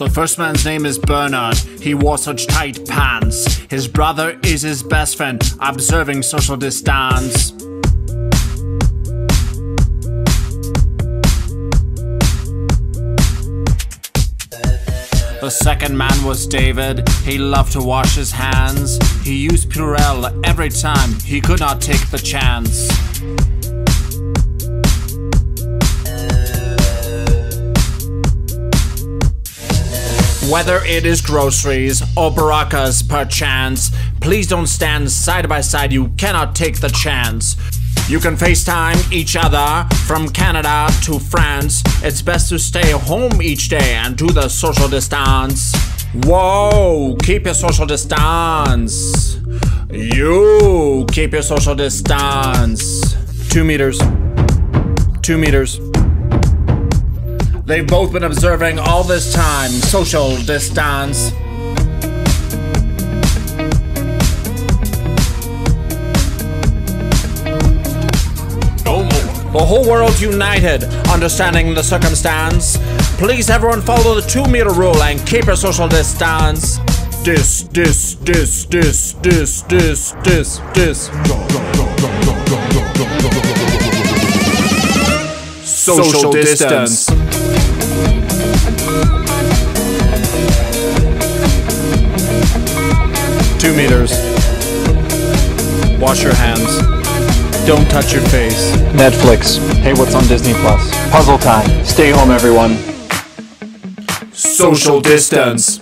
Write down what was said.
The first man's name is Bernard. He wore such tight pants. His brother is his best friend, observing social distance. The second man was David. He loved to wash his hands. He used Purell every time. He could not take the chance. Whether it is groceries or baracas perchance, please don't stand side by side. You cannot take the chance. You can FaceTime each other from Canada to France. It's best to stay home each day and do the social distance. Whoa, keep your social distance. You keep your social distance. 2 meters. 2 meters. They've both been observing all this time social distance. The whole world united, understanding the circumstance. Please everyone follow the 2 meter rule and keep your social distance. Social distance. Distance. 2 meters. Wash your hands. Don't touch your face. Netflix. Hey, what's on Disney Plus? Puzzle time. Stay home, everyone. Social distance.